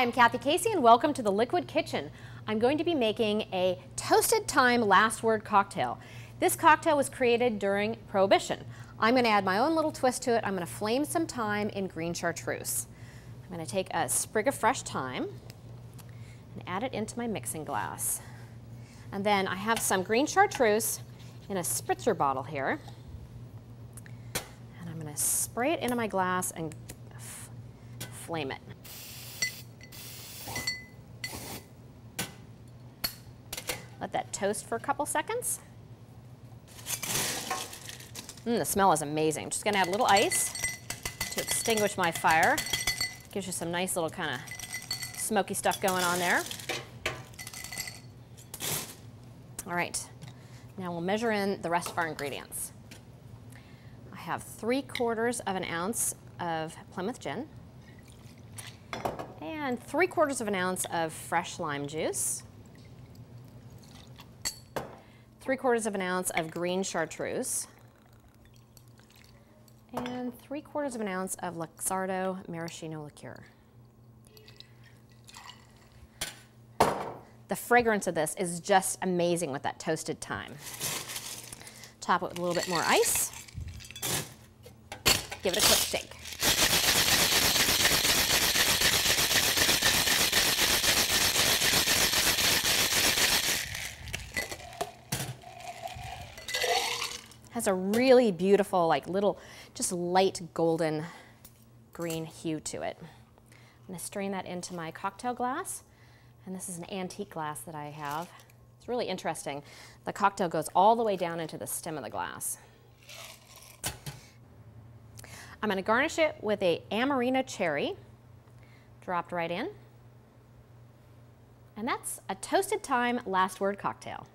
Hi, I'm Kathy Casey and welcome to the Liquid Kitchen. I'm going to be making a toasted thyme last word cocktail. This cocktail was created during Prohibition. I'm going to add my own little twist to it. I'm going to flame some thyme in green chartreuse. I'm going to take a sprig of fresh thyme and add it into my mixing glass. And then I have some green chartreuse in a spritzer bottle here. And I'm going to spray it into my glass and flame it. Let that toast for a couple seconds. The smell is amazing. I'm just going to add a little ice to extinguish my fire. Gives you some nice little kind of smoky stuff going on there. All right, now we'll measure in the rest of our ingredients. I have 3/4 of an ounce of Plymouth gin and 3/4 of an ounce of fresh lime juice. 3/4 of an ounce of green chartreuse and 3/4 of an ounce of Luxardo Maraschino Liqueur. The fragrance of this is just amazing with that toasted thyme. Top it with a little bit more ice. Give it a quick shake. Has a really beautiful, like little, just light golden green hue to it. I'm going to strain that into my cocktail glass, and this is an antique glass that I have. It's really interesting. The cocktail goes all the way down into the stem of the glass. I'm going to garnish it with a amarena cherry dropped right in, and that's a toasted thyme last word cocktail.